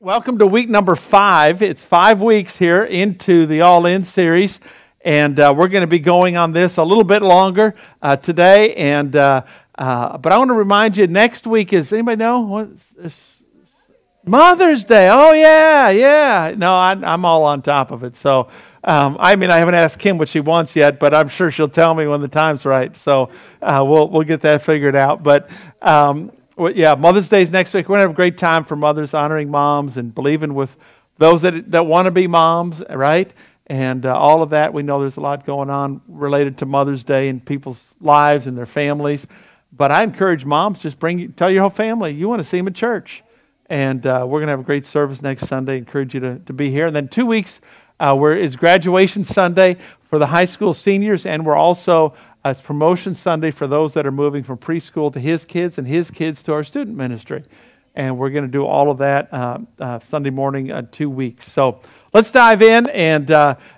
Welcome to week number 5. It's 5 weeks here into the All In series, and we're going to be going on this a little bit longer today. And but I want to remind you, next week is, anybody know what's Mother's Day? Oh yeah. No, I'm all on top of it. So I haven't asked Kim what she wants yet, but I'm sure she'll tell me when the time's right. So we'll get that figured out. But well, yeah, Mother's Day is next week. We're going to have a great time for mothers, honoring moms and believing with those that want to be moms, right? And all of that. We know there's a lot going on related to Mother's Day in people's lives and their families. But I encourage moms, just tell your whole family you want to see them at church. And we're going to have a great service next Sunday. I encourage you to be here. And then 2 weeks is Graduation Sunday for the high school seniors, and we're also... it's Promotion Sunday for those that are moving from preschool to His Kids and His Kids to our student ministry. And we're going to do all of that Sunday morning, 2 weeks. So let's dive in. And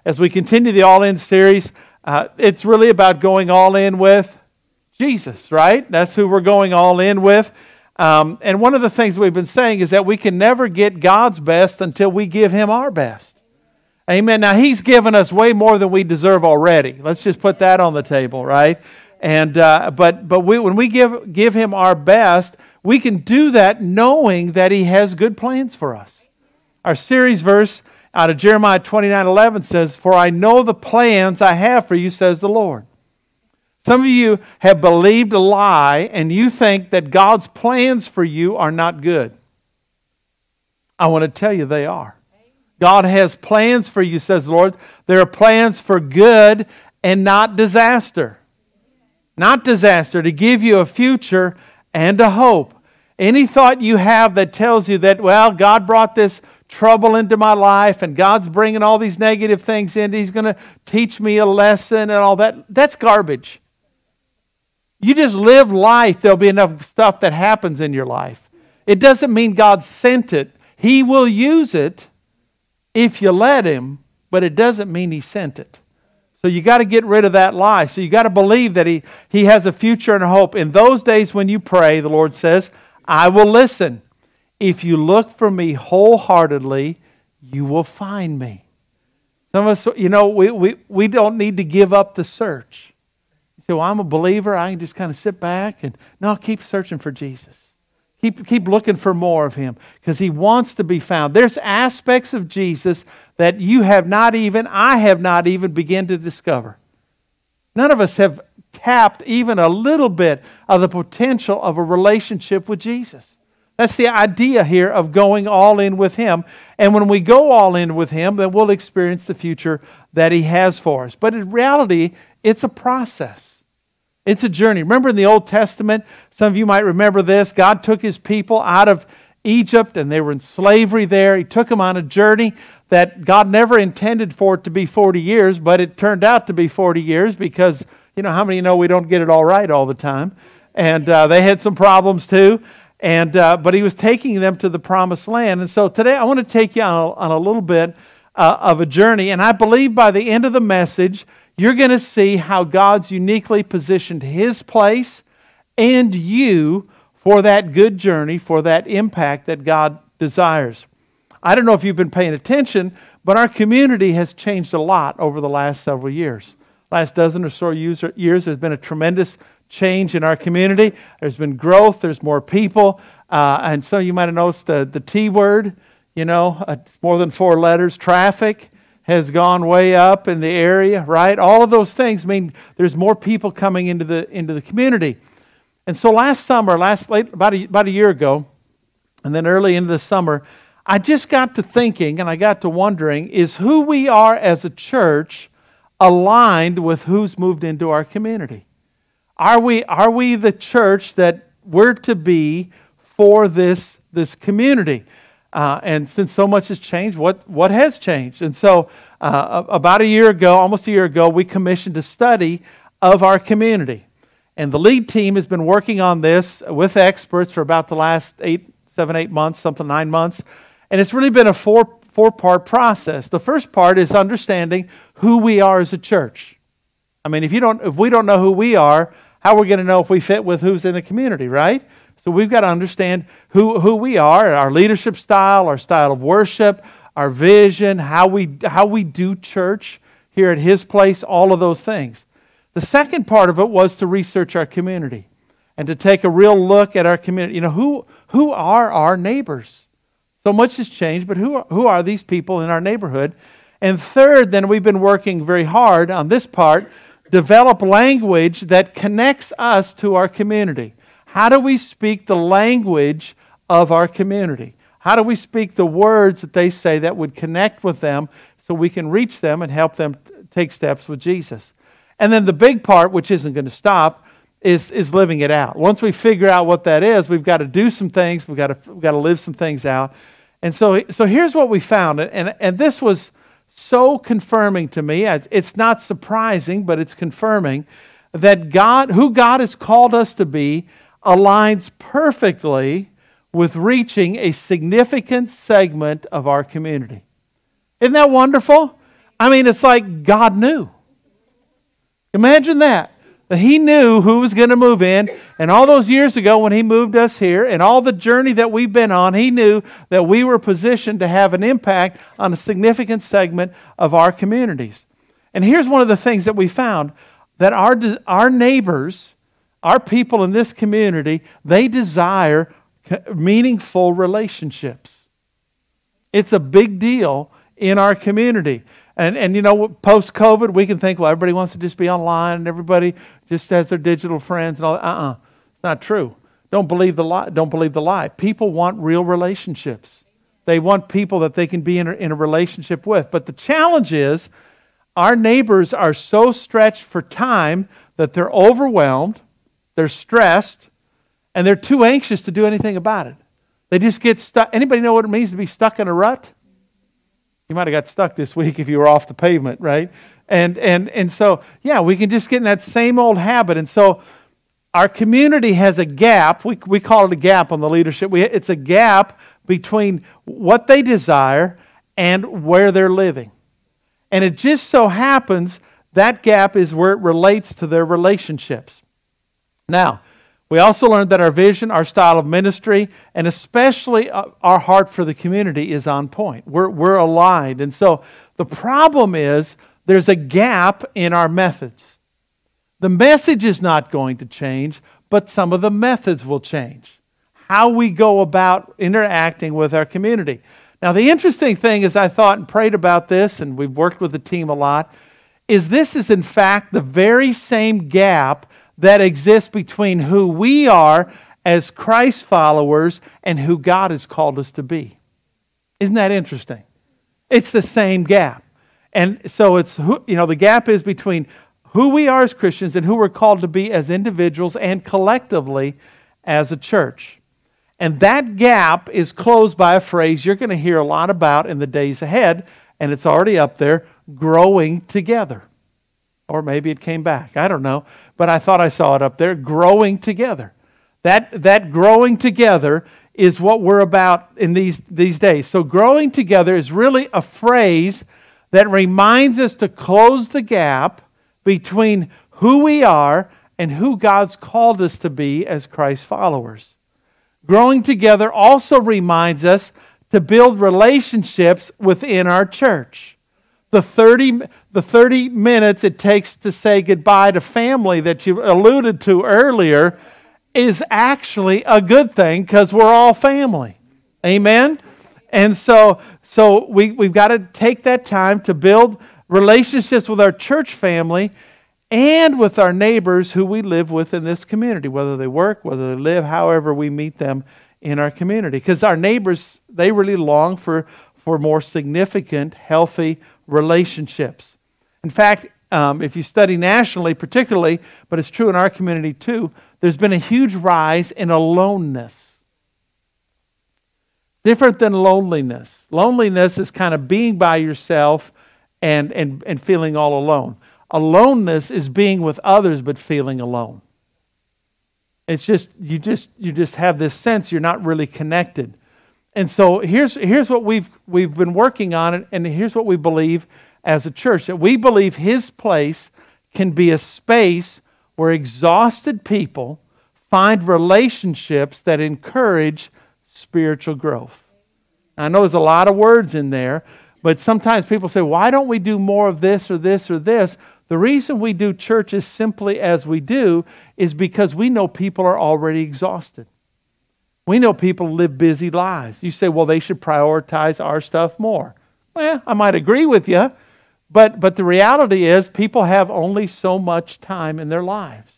as we continue the All In series, it's really about going all in with Jesus, right? That's who we're going all in with. And one of the things we've been saying is that we can never get God's best until we give Him our best. Amen. Now, He's given us way more than we deserve already. Let's just put that on the table, right? And but when we give Him our best, we can do that knowing that He has good plans for us. Our series verse out of Jeremiah 29:11 says, "For I know the plans I have for you, says the Lord." Some of you have believed a lie, and you think that God's plans for you are not good. I want to tell you they are. God has plans for you, says the Lord. There are plans for good and not disaster. Not disaster, to give you a future and a hope. Any thought you have that tells you that, well, God brought this trouble into my life and God's bringing all these negative things in, He's going to teach me a lesson and all that, that's garbage. You just live life, there'll be enough stuff that happens in your life. It doesn't mean God sent it. He will use it if you let Him, but it doesn't mean He sent it. So you got to get rid of that lie. So you got to believe that He has a future and a hope. In those days when you pray, the Lord says, I will listen. If you look for me wholeheartedly, you will find me. Some of us, you know, we don't need to give up the search. You say, well, I'm a believer. I can just kind of sit back and, no, keep searching for Jesus. Keep looking for more of Him because He wants to be found. There's aspects of Jesus that I have not even begun to discover. None of us have tapped even a little bit of the potential of a relationship with Jesus. That's the idea here of going all in with Him. And when we go all in with Him, then we'll experience the future that He has for us. But in reality, it's a process. It's a journey. Remember in the Old Testament, some of you might remember this, God took His people out of Egypt and they were in slavery there. He took them on a journey that God never intended for it to be 40 years, but it turned out to be 40 years because, you know, how many know we don't get it all right all the time? And they had some problems too. And but He was taking them to the Promised Land. And so today I want to take you on a little bit of a journey. And I believe by the end of the message, you're going to see how God's uniquely positioned His place and you for that good journey, for that impact that God desires. I don't know if you've been paying attention, but our community has changed a lot over the last several years. Last dozen or so years, there's been a tremendous change in our community. There's been growth. There's more people. And some of you might have noticed the T word, you know, it's more than 4 letters, traffic has gone way up in the area, right? All of those things mean there's more people coming into the community. And so last summer, about a year ago, and then early into the summer, I just got to thinking and I got to wondering, is who we are as a church aligned with who's moved into our community? Are we the church that we're to be for this community? And since so much has changed, what has changed? And so about a year ago, almost a year ago, we commissioned a study of our community. And the lead team has been working on this with experts for about the last 8 months, 9 months. And it's really been a four-part process. The first part is understanding who we are as a church. I mean, if we don't know who we are, how are we going to know if we fit with who's in the community, right? So we've got to understand who we are, our leadership style, our style of worship, our vision, how we do church here at His Place, all of those things. The second part of it was to research our community and to take a real look at our community. You know, who are our neighbors? So much has changed, but who are these people in our neighborhood? And third, then we've been working very hard on this part, develop language that connects us to our community. How do we speak the language of our community? How do we speak the words that they say that would connect with them so we can reach them and help them take steps with Jesus? And then the big part, which isn't going to stop, is living it out. Once we figure out what that is, we've got to do some things. We've got to live some things out. And so here's what we found. And this was so confirming to me. It's not surprising, but it's confirming that God, who God has called us to be, aligns perfectly with reaching a significant segment of our community. Isn't that wonderful? I mean, it's like God knew. Imagine that. He knew who was going to move in, and all those years ago when He moved us here and all the journey that we've been on, He knew that we were positioned to have an impact on a significant segment of our communities. And here's one of the things that we found, that our neighbors, our people in this community, they desire meaningful relationships. It's a big deal in our community. And you know, post-COVID, we can think, well, everybody wants to just be online and everybody just has their digital friends and all that. It's not true. Don't believe the lie. People want real relationships. They want people that they can be in a relationship with. But the challenge is our neighbors are so stretched for time that they're overwhelmed, they're stressed, and they're too anxious to do anything about it. They just get stuck. Anybody know what it means to be stuck in a rut? You might have got stuck this week if you were off the pavement, right? And so, yeah, we can just get in that same old habit. And so our community has a gap. We call it a gap on the leadership. It's a gap between what they desire and where they're living. And it just so happens that gap is where it relates to their relationships. Now, we also learned that our vision, our style of ministry, and especially our heart for the community is on point. We're aligned. And so the problem is there's a gap in our methods. The message is not going to change, but some of the methods will change. How we go about interacting with our community. Now, the interesting thing is I thought and prayed about this, and we've worked with the team a lot, is this is in fact the very same gap that exists between who we are as Christ followers and who God has called us to be. Isn't that interesting? It's the same gap. And so it's, you know, the gap is between who we are as Christians and who we're called to be as individuals and collectively as a church. And that gap is closed by a phrase you're going to hear a lot about in the days ahead, and it's already up there, growing together. Or maybe it came back, I don't know. But I thought I saw it up there, growing together. That growing together is what we're about in these days. So growing together is really a phrase that reminds us to close the gap between who we are and who God's called us to be as Christ followers. Growing together also reminds us to build relationships within our church. The 30 minutes it takes to say goodbye to family that you alluded to earlier is actually a good thing because we're all family. Amen? And so we've got to take that time to build relationships with our church family and with our neighbors who we live with in this community, whether they work, whether they live, however we meet them in our community. Because our neighbors, they really long for more significant, healthy relationships. In fact, if you study nationally particularly, but it's true in our community too, there's been a huge rise in aloneness. Different than loneliness. Loneliness is kind of being by yourself and feeling all alone. Aloneness is being with others but feeling alone. It's just you just have this sense you're not really connected. And so here's what we've been working on, and here's what we believe as a church, that we believe His Place can be a space where exhausted people Find relationships that encourage spiritual growth. I know there's a lot of words in there, but sometimes people say, why don't we do more of this or this or this? The reason we do church as simply as we do is because we know people are already exhausted. We know people live busy lives. You say, well, they should prioritize our stuff more. Well, I might agree with you, but the reality is people have only so much time in their lives.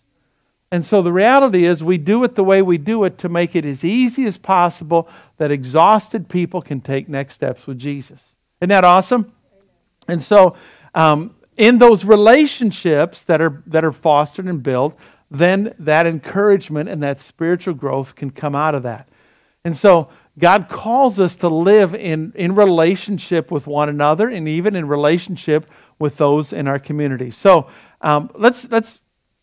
And so the reality is we do it the way we do it to make it as easy as possible that exhausted people can take next steps with Jesus. Isn't that awesome? And so in those relationships that are fostered and built, then that encouragement and that spiritual growth can come out of that. And so God calls us to live in relationship with one another and even in relationship with those in our community. So let's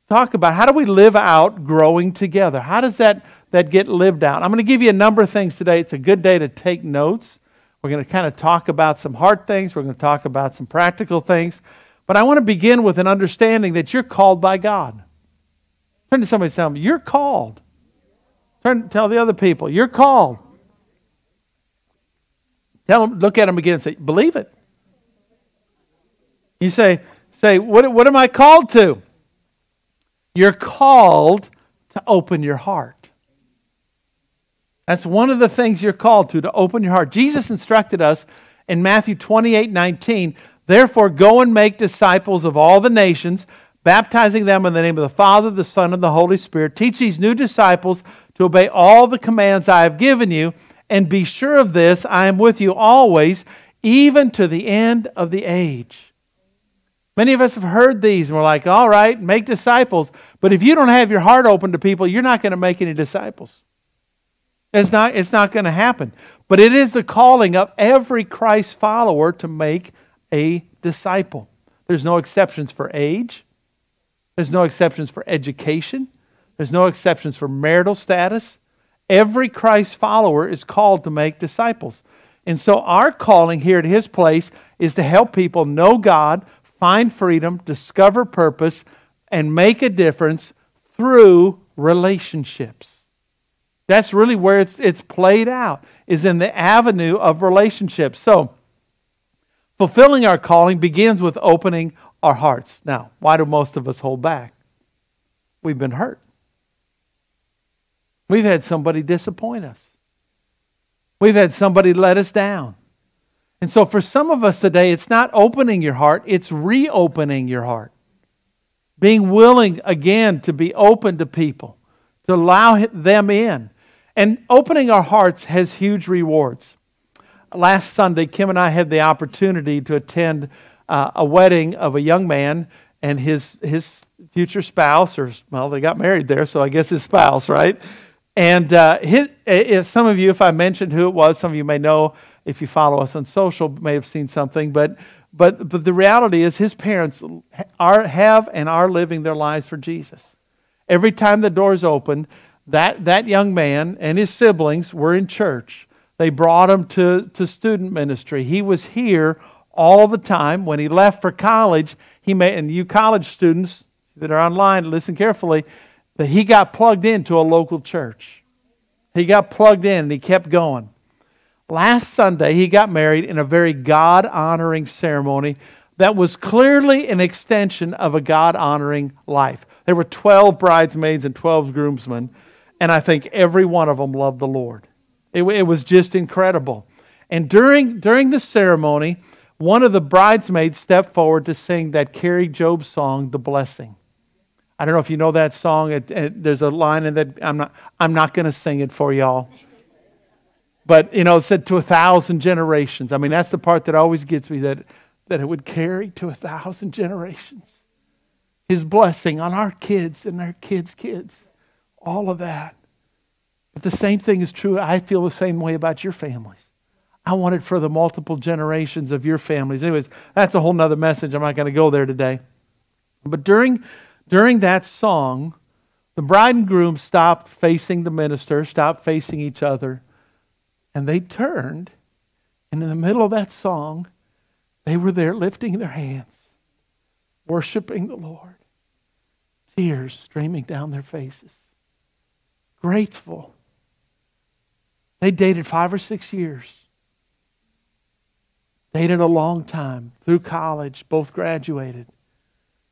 talk about how do we live out growing together? How does that get lived out? I'm going to give you a number of things today. It's a good day to take notes. We're going to kind of talk about some hard things. We're going to talk about some practical things. But I want to begin with an understanding that you're called by God. Turn to somebody and tell them, you're called. Tell the other people, you're called. Tell them, look at them again and say, believe it. You say, what am I called to? You're called to open your heart. That's one of the things you're called to open your heart. Jesus instructed us in Matthew 28:19, therefore go and make disciples of all the nations, baptizing them in the name of the Father, the Son, and the Holy Spirit. Teach these new disciples to obey all the commands I have given you, and be sure of this, I am with you always, even to the end of the age. Many of us have heard these and we're like, all right, make disciples. But if you don't have your heart open to people, you're not going to make any disciples. It's not going to happen. But it is the calling of every Christ follower to make a disciple. There's no exceptions for age. There's no exceptions for education. There's no exceptions for marital status. Every Christ follower is called to make disciples. And so our calling here at His Place is to help people know God, find freedom, discover purpose, and make a difference through relationships. That's really where it's played out, is in the avenue of relationships. So, fulfilling our calling begins with opening our hearts. Now, why do most of us hold back? We've been hurt. We've had somebody disappoint us. We've had somebody let us down. And so for some of us today, it's not opening your heart, it's reopening your heart. Being willing, again, to be open to people, to allow them in. And opening our hearts has huge rewards. Last Sunday, Kim and I had the opportunity to attend a wedding of a young man and his future spouse, or, well, they got married there, so I guess his spouse, right? And if some of you, if I mentioned who it was, some of you may know, if you follow us on social, may have seen something. But the reality is his parents are living their lives for Jesus. Every time the doors opened, that young man and his siblings were in church. They brought him to student ministry. He was here all the time. When he left for college, and you college students that are online, listen carefully, that he got plugged into a local church. He got plugged in and he kept going. Last Sunday, he got married in a very God-honoring ceremony that was clearly an extension of a God-honoring life. There were 12 bridesmaids and 12 groomsmen, and I think every one of them loved the Lord. It was just incredible. And during the ceremony, one of the bridesmaids stepped forward to sing that Carrie Job song, The Blessing. I don't know if you know that song. There's a line in that, I'm not going to sing it for y'all. But, you know, it said to 1,000 generations. I mean, that's the part that always gets me, that it would carry to 1,000 generations. His blessing on our kids and their kids' kids. All of that. But the same thing is true. I feel the same way about your families. I want it for the multiple generations of your families. Anyways, that's a whole nother message. I'm not going to go there today. But during that song, the bride and groom stopped facing the minister, stopped facing each other. And they turned, and in the middle of that song, they were there lifting their hands, worshiping the Lord, tears streaming down their faces. grateful. They dated 5 or 6 years. Dated a long time, through college, both graduated.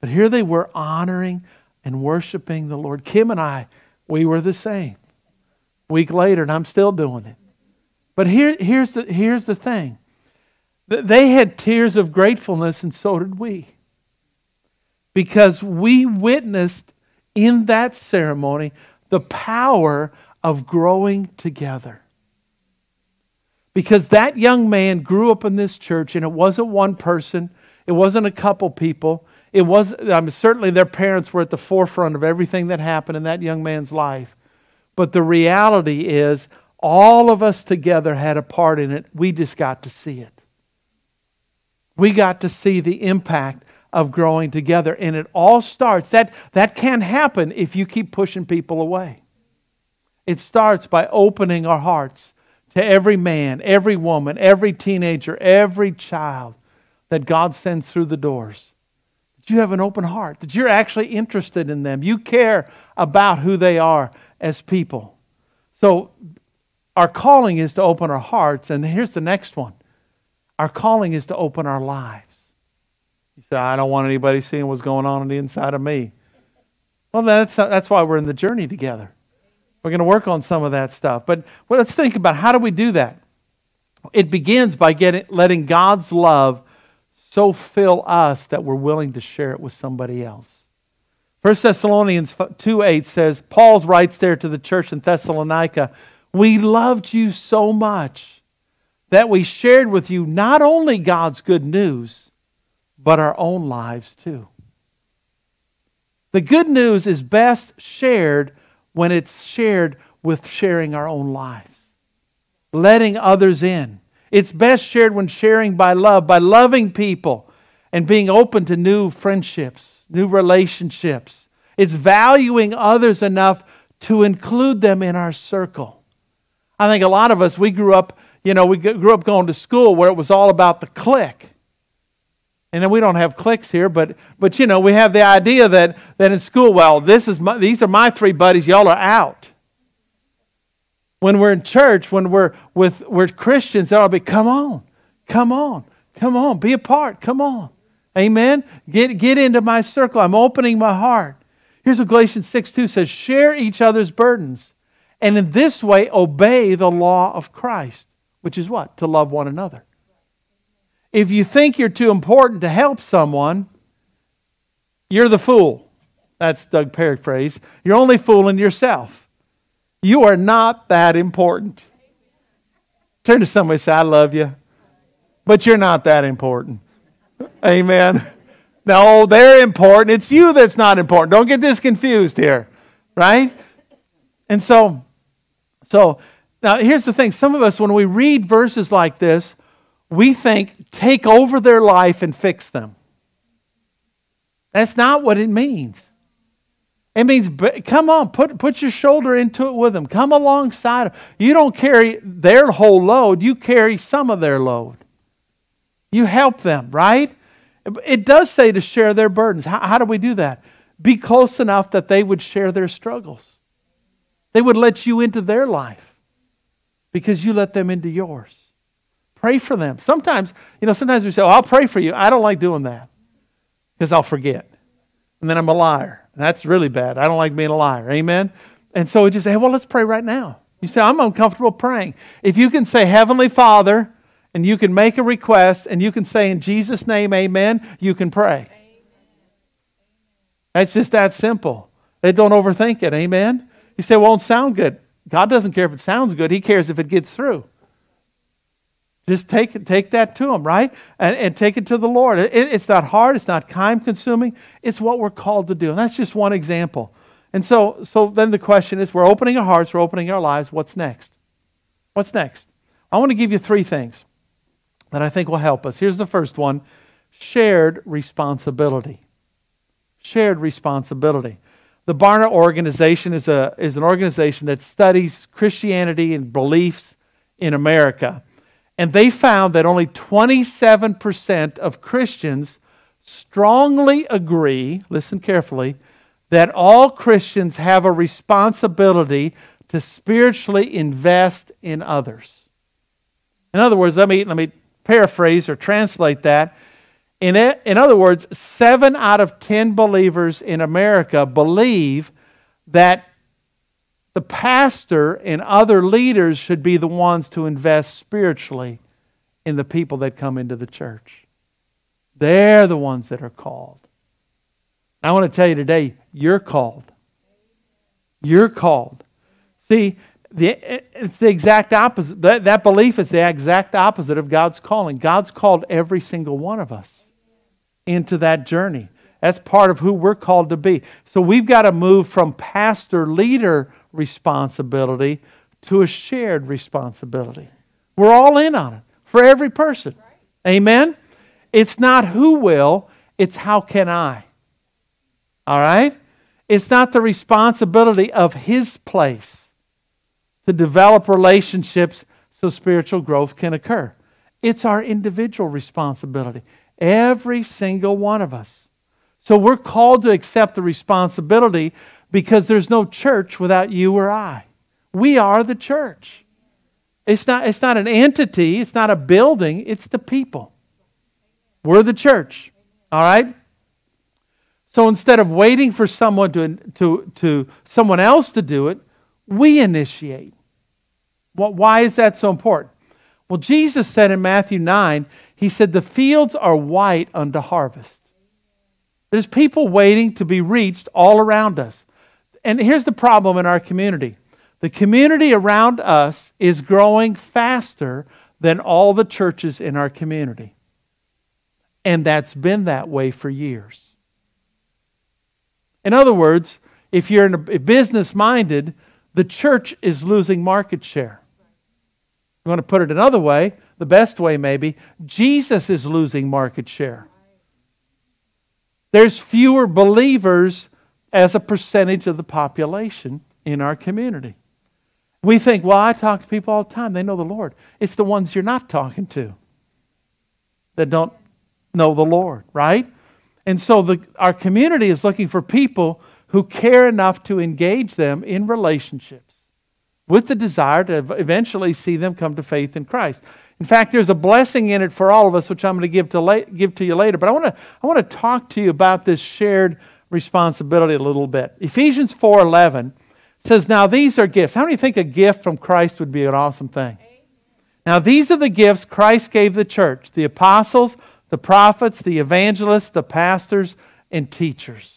But here they were honoring and worshiping the Lord. Kim and I, we were the same. A week later, and I'm still doing it. But here's the thing. They had tears of gratefulness, and so did we. Because we witnessed in that ceremony the power of growing together. Because that young man grew up in this church, and it wasn't one person, it wasn't a couple people, it was, I mean, certainly their parents were at the forefront of everything that happened in that young man's life. But the reality is, all of us together had a part in it. We just got to see it. We got to see the impact of growing together. And it all starts, that can happen if you keep pushing people away. It starts by opening our hearts to every man, every woman, every teenager, every child that God sends through the doors. That you have an open heart, that you're actually interested in them. You care about who they are as people. So our calling is to open our hearts. And here's the next one. Our calling is to open our lives. You say, I don't want anybody seeing what's going on the inside of me. Well, that's why we're in the journey together. We're going to work on some of that stuff. But let's think about how do we do that? It begins by letting God's love so fill us that we're willing to share it with somebody else. 1 Thessalonians 2:8 says, Paul writes there to the church in Thessalonica, we loved you so much that we shared with you not only God's good news, but our own lives too. The good news is best shared when it's shared with sharing our own lives, letting others in. It's best shared when sharing by love, by loving people and being open to new friendships, new relationships. It's valuing others enough to include them in our circle. I think a lot of us, we grew up going to school where it was all about the clique. And then we don't have cliques here, but you know, we have the idea that in school, well, these are my three buddies, y'all are out. When we're in church, when we're Christians, they'll be, come on, be a part, come on. Amen? Get into my circle. I'm opening my heart. Here's what Galatians 6:2 says, share each other's burdens, and in this way obey the law of Christ, which is what? To love one another. If you think you're too important to help someone, you're the fool. That's Doug paraphrase. You're only fooling yourself. You are not that important. Turn to somebody and say, I love you, but you're not that important. Amen. No, they're important. It's you that's not important. Don't get this confused here, right? And so now here's the thing. Some of us, when we read verses like this, we think, take over their life and fix them. That's not what it means. It means, come on, put your shoulder into it with them. Come alongside them. You don't carry their whole load. You carry some of their load. You help them, right? It does say to share their burdens. How do we do that? Be close enough that they would share their struggles. They would let you into their life because you let them into yours. Pray for them. Sometimes we say, oh, I'll pray for you. I don't like doing that because I'll forget. And then I'm a liar. And that's really bad. I don't like being a liar. Amen? And so we just say, hey, well, let's pray right now. You say, I'm uncomfortable praying. If you can say, Heavenly Father, and you can make a request, and you can say, in Jesus' name, amen, you can pray. Amen. That's just that simple. They don't overthink it. Amen? You say, well, it won't sound good. God doesn't care if it sounds good. He cares if it gets through. Just take that to them, right? And take it to the Lord. It's not hard. It's not time-consuming. It's what we're called to do. And that's just one example. And so then the question is, we're opening our hearts, we're opening our lives. What's next? What's next? I want to give you 3 things that I think will help us. Here's the first one, shared responsibility. Shared responsibility. The Barna organization is an organization that studies Christianity and beliefs in America. And they found that only 27% of Christians strongly agree, listen carefully, that all Christians have a responsibility to spiritually invest in others. In other words, let me paraphrase or translate that. In other words, 7 out of 10 believers in America believe that the pastor and other leaders should be the ones to invest spiritually in the people that come into the church. They're the ones that are called. I want to tell you today, you're called. You're called. See, it's the exact opposite. That belief is the exact opposite of God's calling. God's called every single one of us into that journey. That's part of who we're called to be. So we've got to move from pastor-leader responsibility to a shared responsibility. We're all in on it for every person. Amen? It's not who will, it's how can I. All right? It's not the responsibility of his place to develop relationships so spiritual growth can occur. It's our individual responsibility. Every single one of us. So we're called to accept the responsibility because there's no church without you or I. We are the church. It's not an entity. It's not a building. It's the people. We're the church. All right? So instead of waiting for someone to someone else to do it, we initiate. Well, why is that so important? Well, Jesus said in Matthew 9, he said, the fields are white unto harvest. There's people waiting to be reached all around us. And here's the problem in our community. The community around us is growing faster than all the churches in our community. And that's been that way for years. In other words, if you're business-minded, the church is losing market share. You want to put it another way, the best way maybe, Jesus is losing market share. There's fewer believers as a percentage of the population in our community. We think, well, I talk to people all the time. They know the Lord. It's the ones you're not talking to that don't know the Lord, right? And so our community is looking for people who care enough to engage them in relationships with the desire to eventually see them come to faith in Christ. In fact, there's a blessing in it for all of us, which I'm going to give to you later. But I want to talk to you about this shared responsibility a little bit. Ephesians 4:11 says, now these are gifts. How many think a gift from Christ would be an awesome thing? Amen. Now these are the gifts Christ gave the church, the apostles, the prophets, the evangelists, the pastors, and teachers.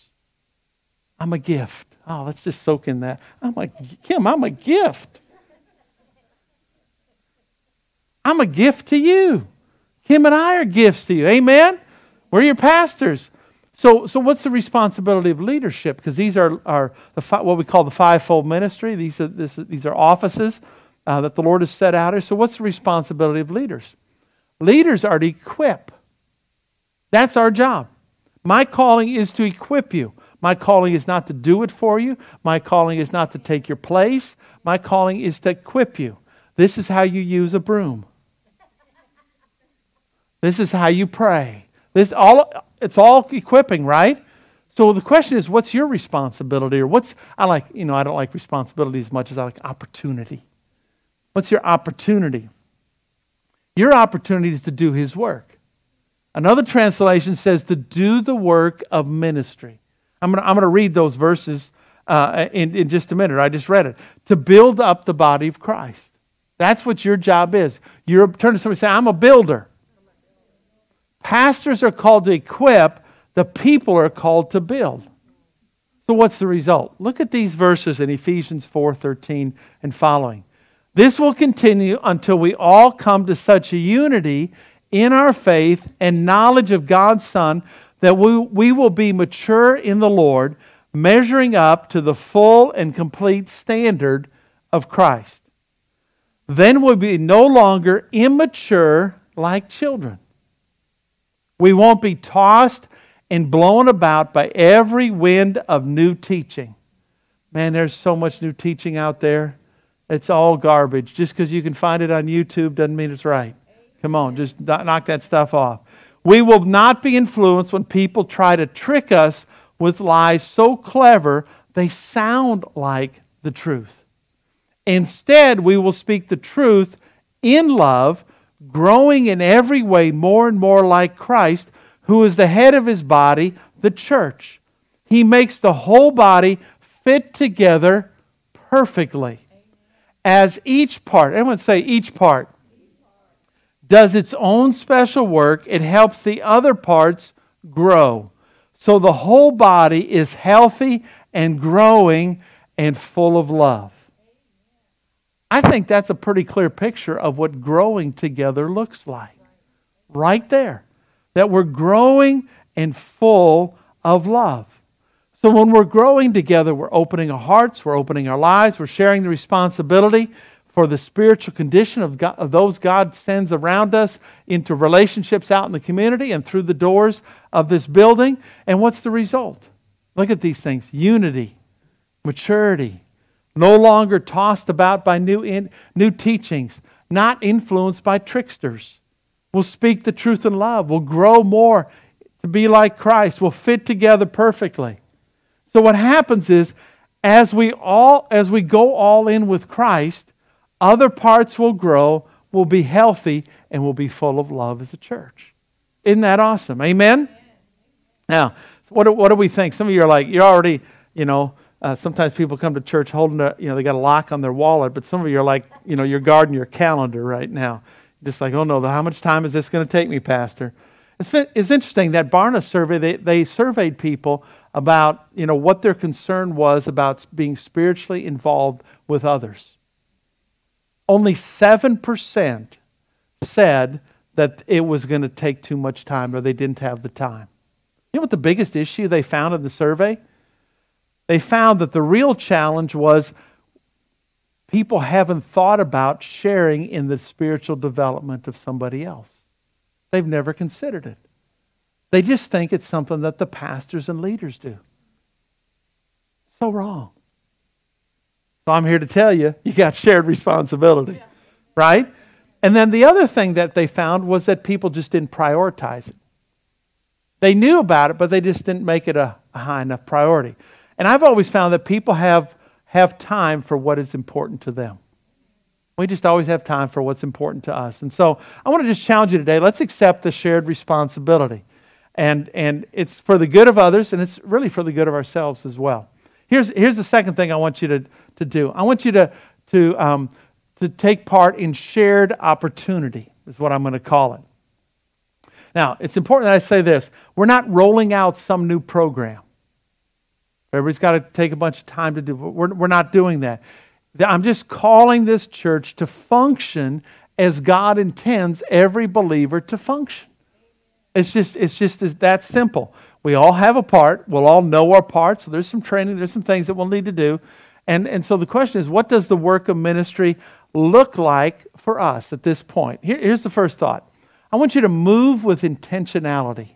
I'm a gift. Oh, let's just soak in that. I'm a gift. I'm a gift to you. Kim and I are gifts to you. Amen? We're your pastors. So what's the responsibility of leadership? Because these are what we call the fivefold ministry. These are offices that the Lord has set out here. So what's the responsibility of leaders? Leaders are to equip. That's our job. My calling is to equip you. My calling is not to do it for you. My calling is not to take your place. My calling is to equip you. This is how you use a broom. This is how you pray. It's all equipping, right? So the question is, what's your responsibility? Or I don't like responsibility as much as I like opportunity. What's your opportunity? Your opportunity is to do His work. Another translation says to do the work of ministry. I'm going to read those verses in just a minute. I just read it. To build up the body of Christ. That's what your job is. You're turn to somebody and say, I'm a builder. Pastors are called to equip. The people are called to build. So what's the result? Look at these verses in Ephesians 4:13 and following. This will continue until we all come to such a unity in our faith and knowledge of God's Son, that we will be mature in the Lord, measuring up to the full and complete standard of Christ. Then we'll be no longer immature like children. We won't be tossed and blown about by every wind of new teaching. Man, there's so much new teaching out there. It's all garbage. Just because you can find it on YouTube doesn't mean it's right. Come on, just knock that stuff off. We will not be influenced when people try to trick us with lies so clever they sound like the truth. Instead, we will speak the truth in love, growing in every way more and more like Christ, who is the head of his body, the church. He makes the whole body fit together perfectly. As each part, everyone say each part, does its own special work, it helps the other parts grow. So the whole body is healthy and growing and full of love. I think that's a pretty clear picture of what growing together looks like. Right there. That we're growing and full of love. So when we're growing together, we're opening our hearts, we're opening our lives, we're sharing the responsibility for the spiritual condition of, God, of those God sends around us into relationships out in the community and through the doors of this building. And what's the result? Look at these things. Unity, maturity, no longer tossed about by new teachings, not influenced by tricksters. We'll speak the truth in love. We'll grow more to be like Christ. We'll fit together perfectly. So what happens is, as we go all in with Christ, other parts will grow, will be healthy, and will be full of love as a church. Isn't that awesome? Amen? Now, what do we think? Some of you are like, you're already, you know, sometimes people come to church holding, they got a lock on their wallet, but some of you are like, you know, you're guarding your calendar right now. Just like, oh no, how much time is this going to take me, Pastor? It's interesting, that Barna survey, they surveyed people about, you know, what their concern was about being spiritually involved with others. Only 7% said that it was going to take too much time or they didn't have the time. You know what the biggest issue they found in the survey? They found that the real challenge was people haven't thought about sharing in the spiritual development of somebody else. They've never considered it. They just think it's something that the pastors and leaders do. So wrong. So I'm here to tell you, you got shared responsibility, yeah. Right? And then the other thing that they found was that people just didn't prioritize it. They knew about it, but they just didn't make it a high enough priority. And I've always found that people have time for what is important to them. We just always have time for what's important to us. And so I want to just challenge you today. Let's accept the shared responsibility. And it's for the good of others, and it's really for the good of ourselves as well. Here's the second thing I want you to do. I want you to take part in shared opportunity, is what I'm going to call it. Now, it's important that I say this. We're not rolling out some new program. Everybody's got to take a bunch of time to do, but we're not doing that. I'm just calling this church to function as God intends every believer to function. It's just that simple. We all have a part. We'll all know our part. So there's some training. There's some things that we'll need to do. And so the question is, what does the work of ministry look like for us at this point? Here's the first thought. I want you to move with intentionality.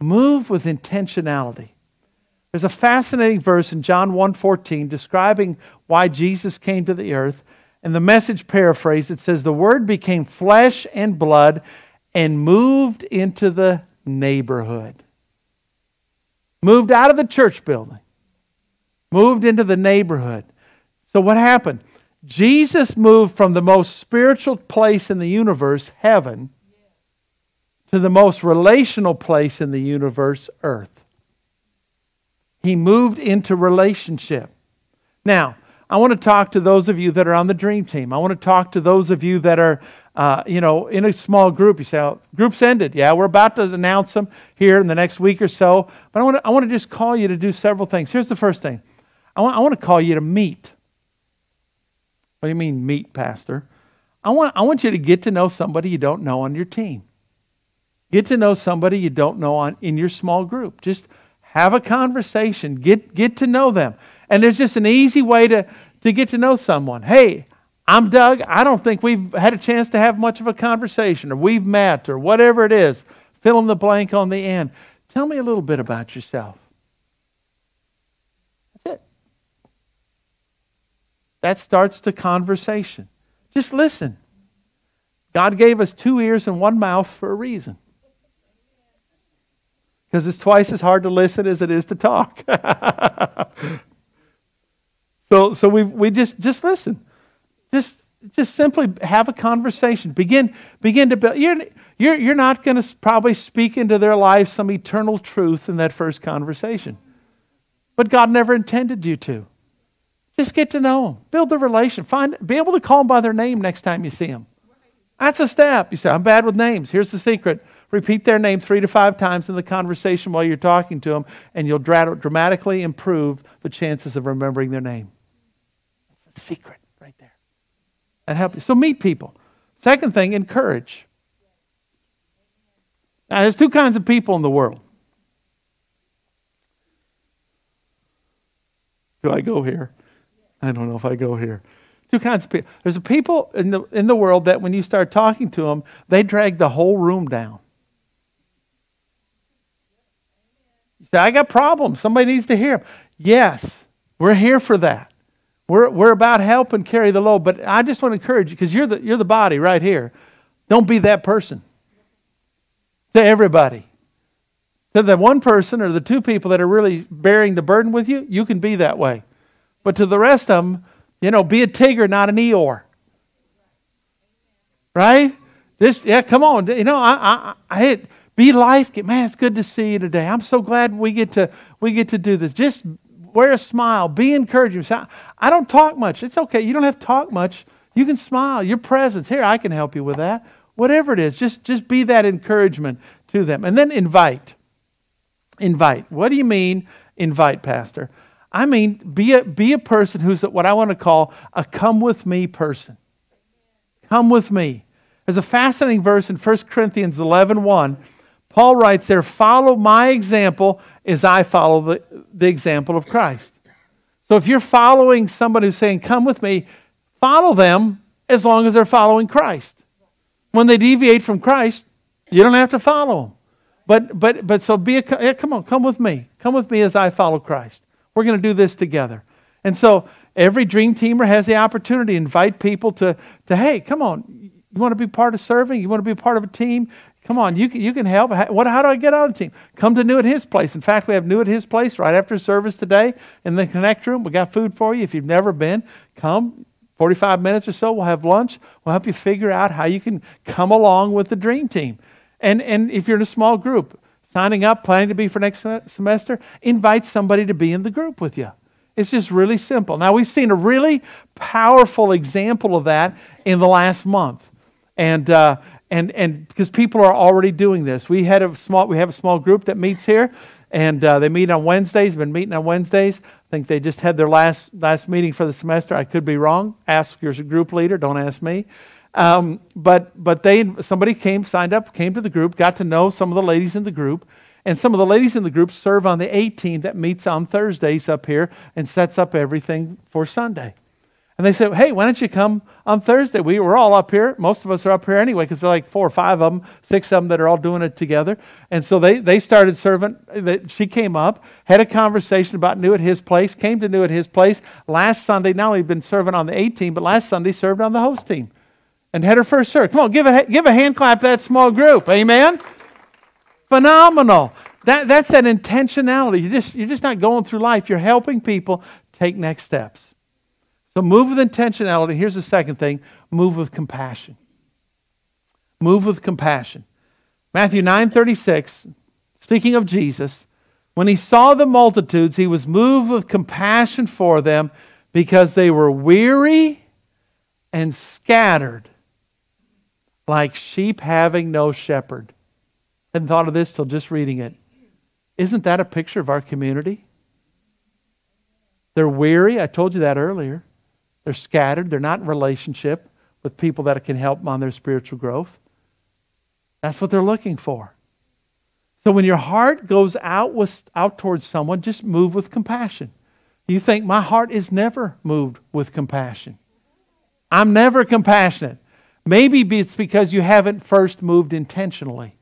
Move with intentionality. There's a fascinating verse in John 1:14 describing why Jesus came to the earth. In the Message paraphrase, it says, "The Word became flesh and blood and moved into the neighborhood." Moved out of the church building. Moved into the neighborhood. So what happened? Jesus moved from the most spiritual place in the universe, heaven, to the most relational place in the universe, earth. He moved into relationship. Now, I want to talk to those of you that are on the dream team. I want to talk to those of you that are, in a small group. You say, oh, group's ended. Yeah, we're about to announce them here in the next week or so. But I want to just call you to do several things. Here's the first thing. I want to call you to meet. What do you mean meet, Pastor? I want you to get to know somebody you don't know on your team. Get to know somebody you don't know in your small group. Just have a conversation. Get to know them. And there's just an easy way to get to know someone. Hey, I'm Doug. I don't think we've had a chance to have much of a conversation, or we've met, or whatever it is. Fill in the blank on the end. Tell me a little bit about yourself. That's it. That starts the conversation. Just listen. God gave us 2 ears and 1 mouth for a reason. Because it's twice as hard to listen as it is to talk. So we just listen. Just simply have a conversation. Begin to build. You're not going to probably speak into their life some eternal truth in that first conversation. But God never intended you to. Just get to know them. Build the relation. Be able to call them by their name next time you see them. That's a step. You say, I'm bad with names. Here's the secret. Repeat their name 3 to 5 times in the conversation while you're talking to them, and you'll dramatically improve the chances of remembering their name. That's a secret right there. That helps you. So meet people. Second thing, encourage. Now, there's two kinds of people in the world. Do I go here? I don't know if I go here. Two kinds of people. There's people in the world that when you start talking to them, they drag the whole room down. You say, I got problems. Somebody needs to hear them. Yes, we're here for that. We're about help and carry the load. But I just want to encourage you, because you're the body right here. Don't be that person. To everybody. To the one person or the two people that are really bearing the burden with you, you can be that way. But to the rest of them, you know, be a Tigger, not an Eeyore. Right? Come on. You know, be life. Man, it's good to see you today. I'm so glad we get to do this. Just wear a smile. Be encouraging. I don't talk much. It's okay. You don't have to talk much. You can smile. Your presence. Here, I can help you with that. Whatever it is, just be that encouragement to them. And then invite. Invite. What do you mean, invite, Pastor? I mean, be a person who's what I want to call a come with me person. Come with me. There's a fascinating verse in 1 Corinthians 11:1. Paul writes there, follow my example as I follow the example of Christ. So if you're following somebody who's saying, come with me, follow them as long as they're following Christ. When they deviate from Christ, you don't have to follow them. But so come on, come with me. Come with me as I follow Christ. We're going to do this together. And so every dream teamer has the opportunity to invite people to hey, come on, you want to be part of serving? You want to be part of a team? Come on, you can help. How do I get on a team? Come to New at His Place. In fact, we have New at His Place right after service today in the Connect Room. We got food for you. If you've never been, come. 45 minutes or so, we'll have lunch. We'll help you figure out how you can come along with the dream team. And if you're in a small group, signing up, planning to be for next semester, invite somebody to be in the group with you. It's just really simple. Now, we've seen a really powerful example of that in the last month. And because people are already doing this. We have a small group that meets here, and they meet on Wednesdays, been meeting on Wednesdays. I think they just had their last meeting for the semester. I could be wrong. Ask your group leader, don't ask me. Somebody signed up, came to the group, got to know some of the ladies in the group, and some of the ladies in the group serve on the A team that meets on Thursdays up here and sets up everything for Sunday. And they said, hey, why don't you come on Thursday? We're all up here. Most of us are up here anyway, because there are like 4 or 5 of them, 6 of them that are all doing it together. And so they started serving. She came up, had a conversation about New at His Place, came to New at His Place. Last Sunday, not only been serving on the A team, but last Sunday served on the host team. And had her first serve. Come on, give a hand clap to that small group. Amen? Phenomenal. That's that intentionality. You're just not going through life. You're helping people take next steps. So move with intentionality. Here's the second thing. Move with compassion. Move with compassion. Matthew 9:36, speaking of Jesus, when he saw the multitudes, he was moved with compassion for them because they were weary and scattered. Like sheep having no shepherd. Hadn't thought of this till just reading it. Isn't that a picture of our community? They're weary. I told you that earlier. They're scattered. They're not in relationship with people that can help them on their spiritual growth. That's what they're looking for. So when your heart goes out towards someone, just move with compassion. You think, my heart is never moved with compassion. I'm never compassionate. Maybe it's because you haven't first moved intentionally,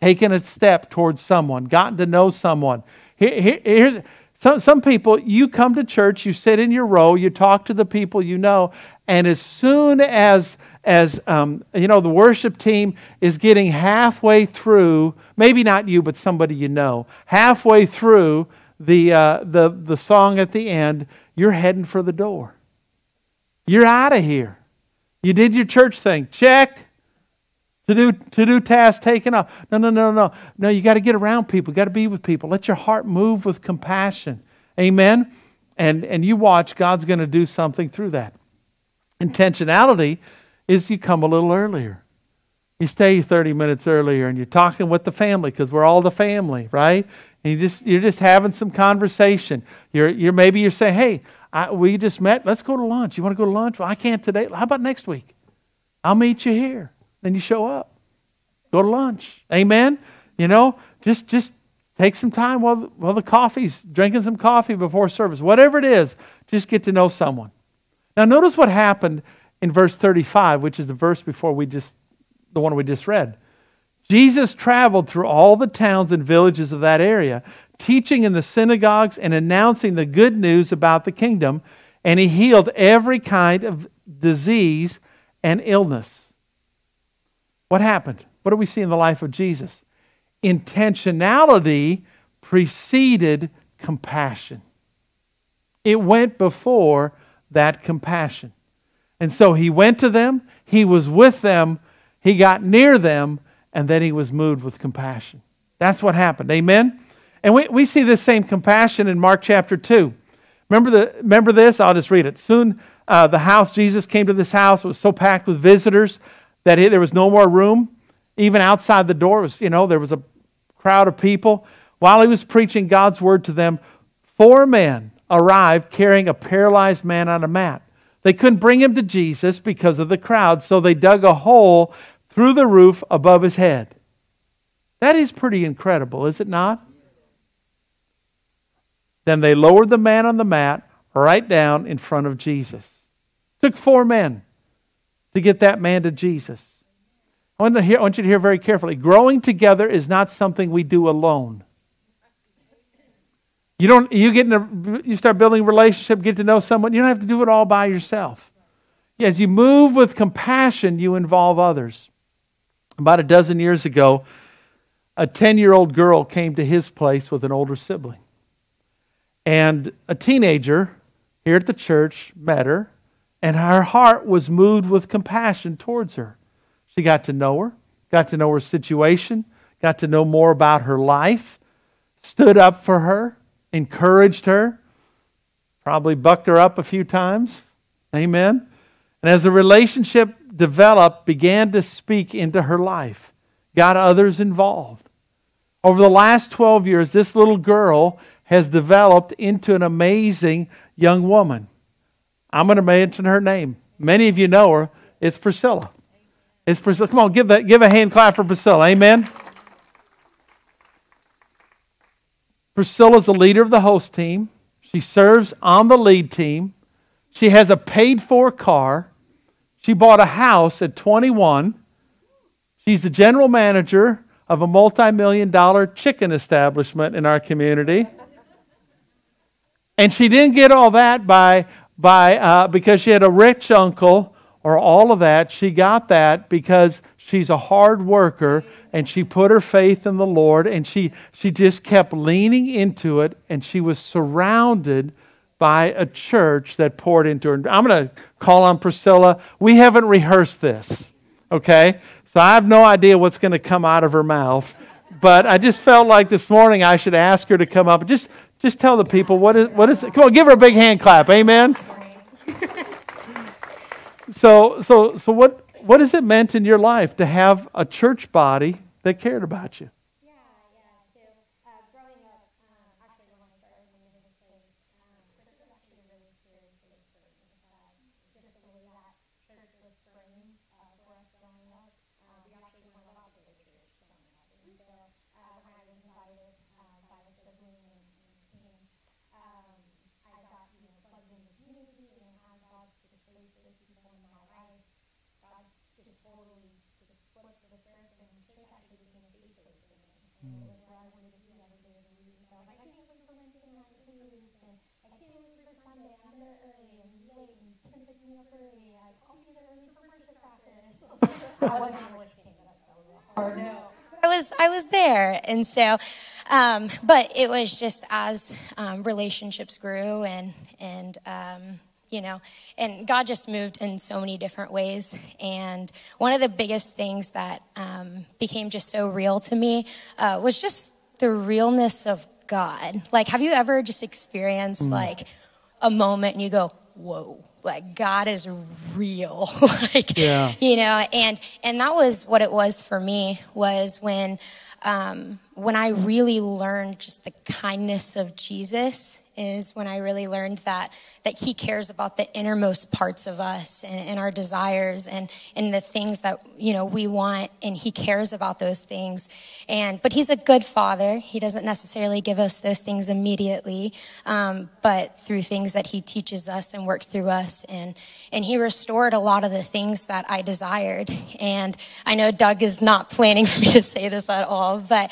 taken a step towards someone, gotten to know someone. Here's some people, you come to church, you sit in your row, you talk to the people you know, and as soon as the worship team is getting halfway through, maybe not you, but somebody you know, halfway through the song at the end, you're heading for the door. You're out of here. You did your church thing. Check. To do tasks taken off. No, you got to get around people. You got to be with people. Let your heart move with compassion. Amen? And you watch, God's going to do something through that. Intentionality is you come a little earlier. You stay 30 minutes earlier and you're talking with the family because we're all the family, right? And you're just having some conversation. Maybe you're saying, hey, we just met. Let's go to lunch. You want to go to lunch? Well, I can't today. How about next week? I'll meet you here. Then you show up. Go to lunch. Amen? You know, just take some time while the coffee's, drinking some coffee before service. Whatever it is, just get to know someone. Now notice what happened in verse 35, which is the verse before the one we just read. Jesus traveled through all the towns and villages of that area, teaching in the synagogues and announcing the good news about the kingdom, and he healed every kind of disease and illness. What happened? What do we see in the life of Jesus? Intentionality preceded compassion. It went before that compassion. And so he went to them, he was with them, he got near them, and then he was moved with compassion. That's what happened. Amen? And we see this same compassion in Mark chapter 2. Remember this? I'll just read it. Soon the house, Jesus came to this house, it was so packed with visitors that there was no more room. Even outside the door, there was a crowd of people. While he was preaching God's word to them, 4 men arrived carrying a paralyzed man on a mat. They couldn't bring him to Jesus because of the crowd, so they dug a hole through the roof above his head. That is pretty incredible, is it not? Then they lowered the man on the mat right down in front of Jesus. It took 4 men to get that man to Jesus. I want you to hear very carefully. Growing together is not something we do alone. You start building a relationship, get to know someone. You don't have to do it all by yourself. As you move with compassion, you involve others. About a dozen years ago, a 10-year-old girl came to his place with an older sibling. And a teenager here at the church met her, and her heart was moved with compassion towards her. She got to know her situation, got to know more about her life, stood up for her, encouraged her, probably bucked her up a few times. Amen. And as the relationship developed, began to speak into her life, got others involved. Over the last 12 years, this little girl has developed into an amazing young woman. I'm going to mention her name. Many of you know her. It's Priscilla. It's Priscilla. Come on, give a hand clap for Priscilla. Amen. Priscilla's the leader of the host team. She serves on the lead team. She has a paid-for car. She bought a house at 21. She's the general manager of a multi-million-dollar chicken establishment in our community. And she didn't get all that because she had a rich uncle or all of that. She got that because she's a hard worker, and she put her faith in the Lord, and she just kept leaning into it, and she was surrounded by a church that poured into her. I'm going to call on Priscilla. We haven't rehearsed this, okay? So I have no idea what's going to come out of her mouth, but I just felt like this morning I should ask her to come up. Just tell the people, what is it? Come on, give her a big hand clap, amen? So what has it meant in your life to have a church body that cared about you? Yeah. So, growing up, actually, the one of our community was really serious and just the way that church was framed for us growing up. We actually went a lot to the church growing up. And so, when I was invited by a sibling and team, I got plugged in the community and had lots of places people in my life. I was there, and so But it was just as relationships grew and God just moved in so many different ways. And one of the biggest things that became just so real to me was just the realness of God. Like, have you ever just experienced like a moment and you go, whoa, like God is real, like, yeah. You know, and that was what it was for me, was when I really learned just the kindness of Jesus, is when I really learned that he cares about the innermost parts of us and our desires and the things that, you know, we want, and he cares about those things. But he's a good father. He doesn't necessarily give us those things immediately, but through things that he teaches us and works through us. And he restored a lot of the things that I desired. And I know Doug is not planning for me to say this at all, but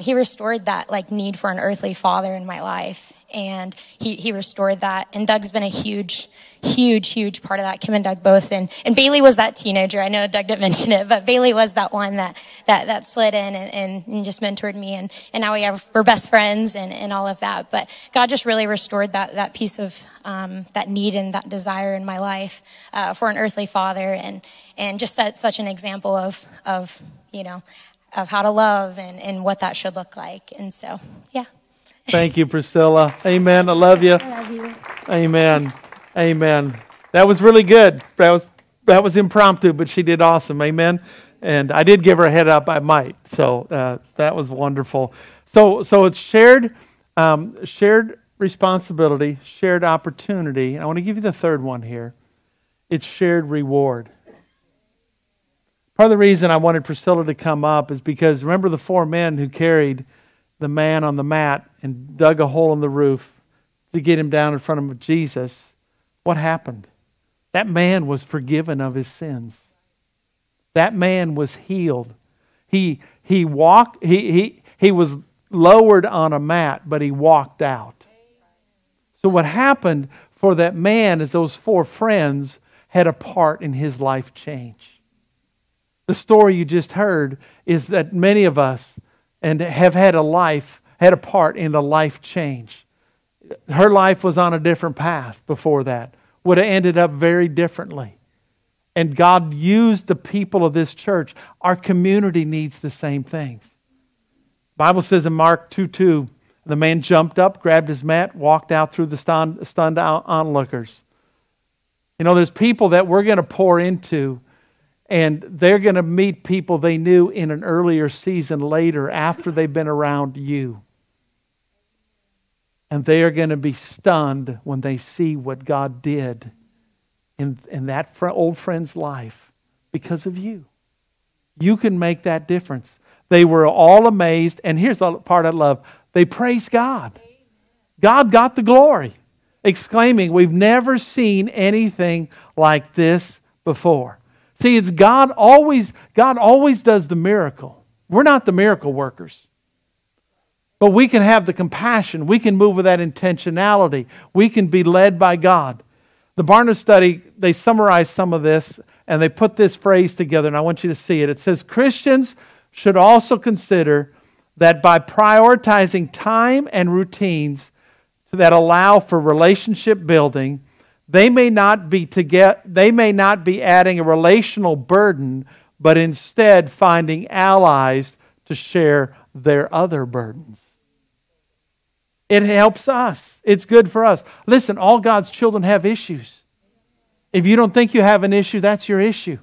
he restored that like need for an earthly father in my life. And he restored that. And Doug's been a huge part of that. Kim and Doug both. And Bailey was that teenager. I know Doug didn't mention it, but Bailey was that one that slid in and just mentored me. And now we're best friends and all of that. But God just really restored that piece of, that need and that desire in my life, for an earthly father. And just set such an example of how to love and what that should look like. And so, yeah. Thank you, Priscilla. Amen. I love you. I love you. Amen. Amen. That was really good. That was impromptu, but she did awesome. Amen. And I did give her a head up. I might. So that was wonderful. So it's shared responsibility, shared opportunity. I want to give you the third one here. It's shared reward. Part of the reason I wanted Priscilla to come up is because remember the four men who carried the man on the mat and dug a hole in the roof to get him down in front of Jesus. What happened? That man was forgiven of his sins. That man was healed. He walked. He was lowered on a mat, but he walked out. So what happened for that man is those four friends had a part in his life change. The story you just heard is that many of us and have had a part in the life change. Her life was on a different path before that. Would have ended up very differently. And God used the people of this church. Our community needs the same things. The Bible says in Mark 2:2, the man jumped up, grabbed his mat, walked out through the stunned onlookers. You know, there's people that we're going to pour into, and they're going to meet people they knew in an earlier season later after they've been around you. And they are going to be stunned when they see what God did in that old friend's life because of you. You can make that difference. They were all amazed. And here's the part I love. They praised God. God got the glory, exclaiming, "We've never seen anything like this before." See, it's God always does the miracle. We're not the miracle workers. But we can have the compassion. We can move with that intentionality. We can be led by God. The Barna study, they summarized some of this, and they put this phrase together, and I want you to see it. It says, Christians should also consider that by prioritizing time and routines that allow for relationship building, They may not be adding a relational burden, but instead finding allies to share their other burdens. It helps us. It's good for us. Listen, all God's children have issues. If you don't think you have an issue, that's your issue.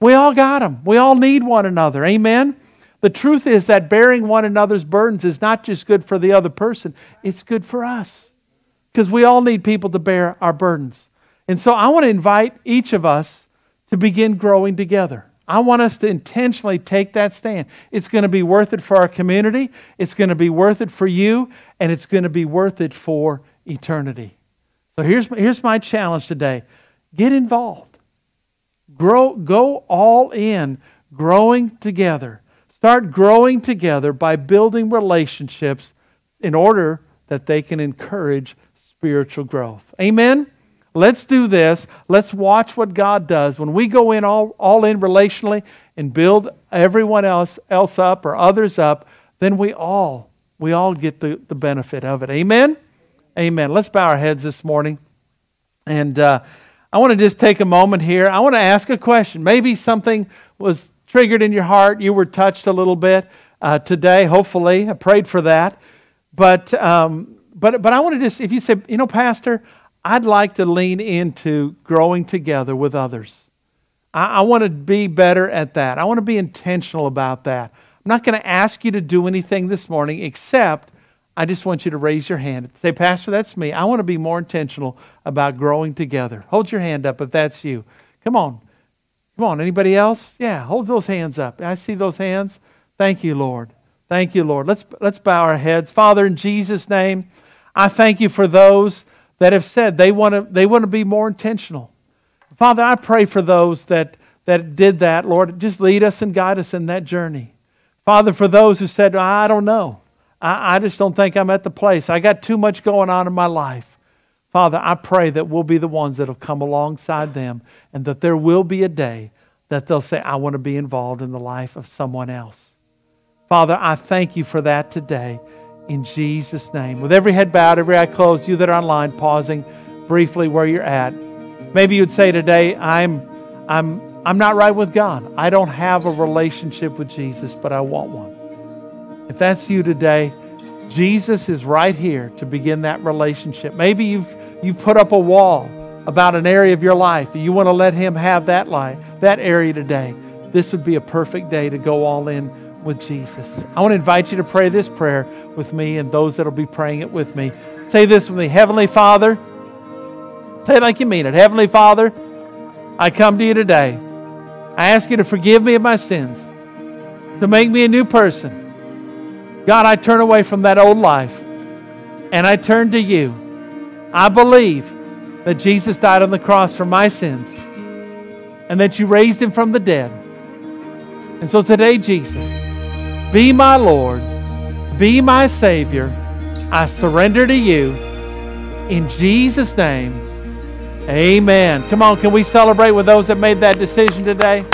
We all got them. We all need one another. Amen? The truth is that bearing one another's burdens is not just good for the other person. It's good for us. Because we all need people to bear our burdens. And so I want to invite each of us to begin growing together. I want us to intentionally take that stand. It's going to be worth it for our community. It's going to be worth it for you. And it's going to be worth it for eternity. So here's my challenge today. Get involved. Go all in, growing together. Start growing together by building relationships in order that they can encourage spiritual growth. Amen? Let's do this. Let's watch what God does. When we go in all in relationally and build everyone else up or others up, then we all get the benefit of it. Amen? Amen. Let's bow our heads this morning. And I want to just take a moment here. I want to ask a question. Maybe something was triggered in your heart. You were touched a little bit today, hopefully. I prayed for that. But I want to just, if you say, you know, Pastor, I'd like to lean into growing together with others. I want to be better at that. I want to be intentional about that. I'm not going to ask you to do anything this morning, except I just want you to raise your hand and say, Pastor, that's me. I want to be more intentional about growing together. Hold your hand up if that's you. Come on. Come on. Anybody else? Yeah, hold those hands up. I see those hands. Thank you, Lord. Thank you, Lord. Let's bow our heads. Father, in Jesus' name, I thank you for those that have said they want to be more intentional. Father, I pray for those that did that, Lord. Just lead us and guide us in that journey. Father, for those who said, I don't know. I just don't think I'm at the place. I got too much going on in my life. Father, I pray that we'll be the ones that will come alongside them, and that there will be a day that they'll say, I want to be involved in the life of someone else. Father, I thank you for that today in Jesus' name. With every head bowed, every eye closed, you that are online, pausing briefly where you're at. Maybe you'd say today, I'm not right with God. I don't have a relationship with Jesus, but I want one. If that's you today, Jesus is right here to begin that relationship. Maybe you've put up a wall about an area of your life. You want to let Him have that life, that area today. This would be a perfect day to go all in with Jesus. I want to invite you to pray this prayer with me, and those that will be praying it with me. Say this with me. Heavenly Father, say it like you mean it. Heavenly Father, I come to you today. I ask you to forgive me of my sins, to make me a new person. God, I turn away from that old life, and I turn to you. I believe that Jesus died on the cross for my sins, and that you raised him from the dead. And so today, Jesus, be my Lord, be my Savior. I surrender to you. In Jesus' name, amen. Come on, can we celebrate with those that made that decision today?